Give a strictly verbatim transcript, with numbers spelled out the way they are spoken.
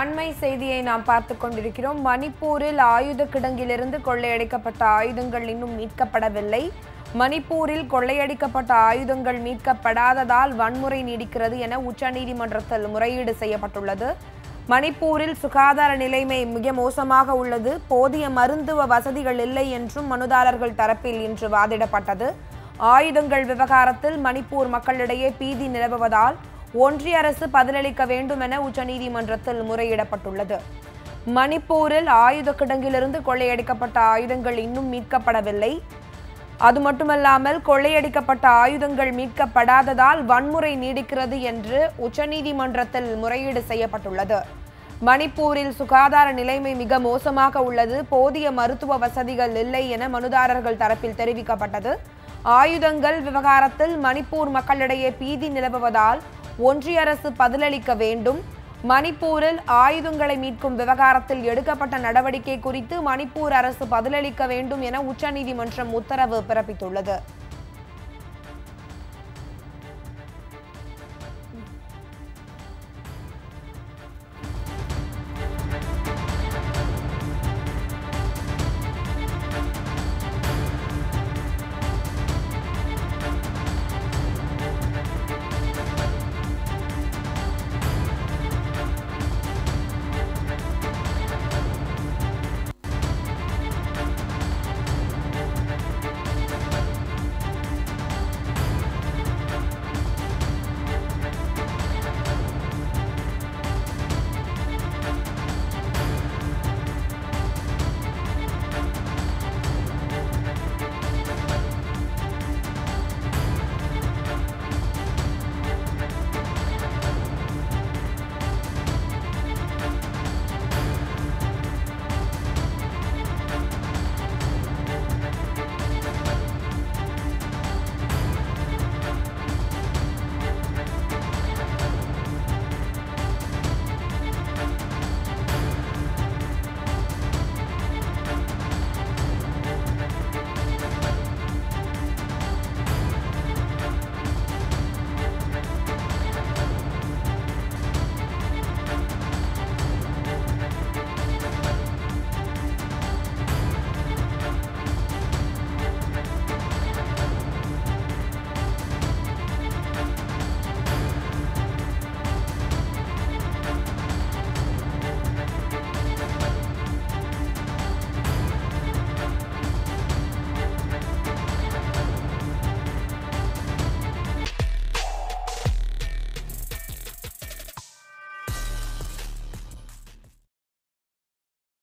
அண்மை செய்தியை நாம் பார்த்துக் கொண்டிருக்கிறோம். மணிப்பூரில் ஆயுத கிடங்கிலிருந்து கொள்ளையடிக்கப்பட்ட ஆயுதங்கள் இன்னும் மீட்கப்படவில்லை. மணிப்பூரில் கொள்ளையடிக்கப்பட்ட ஆயுதங்கள் மீட்கப்படாததால் வன்முறை நீடிக்கிறது என உச்சநீதிமன்றத்தில் முறையீடு செய்யப்பட்டுள்ளது. மணிப்பூரில் சுகாதார நிலைமை மிக மோசமாக உள்ளது, போதிய மருத்துவ வசதிகள் இல்லை என்றும் மனுதாரர்கள் தரப்பில் இன்று வாதிடப்பட்டது. ஆயுதங்கள் விவகாரத்தில் மணிப்பூர் மக்களிடையே பீதி நிலவுவதால் ஒன்றிய அரசு பதிலளிக்க வேண்டும் என உச்சநீதிமன்றத்தில் முறையிடப்பட்டுள்ளது. மணிப்பூரில் ஆயுத கிடங்கிலிருந்து கொள்ளையடிக்கப்பட்ட ஆயுதங்கள் இன்னும் மீட்கப்படவில்லை. அது மட்டுமல்லாமல் கொள்ளையடிக்கப்பட்ட ஆயுதங்கள் மீட்கப்படாததால் வன்முறை நீடிக்கிறது என்று உச்சநீதிமன்றத்தில் முறையீடு செய்யப்பட்டுள்ளது. மணிப்பூரில் சுகாதார நிலைமை மிக மோசமாக உள்ளது, போதிய மருத்துவ வசதிகள் இல்லை என மனுதாரர்கள் தரப்பில் தெரிவிக்கப்பட்டது. ஆயுதங்கள் விவகாரத்தில் மணிப்பூர் மக்களிடையே பீதி நிலவுவதால் ஒன்றிய அரசு பதிலளிக்க வேண்டும். மணிப்பூரில் ஆயுதங்களை மீட்கும் விவகாரத்தில் எடுக்கப்பட்ட நடவடிக்கை குறித்து மணிப்பூர் அரசு பதிலளிக்க வேண்டும் என உச்சநீதிமன்றம் உத்தரவு பிறப்பித்துள்ளது.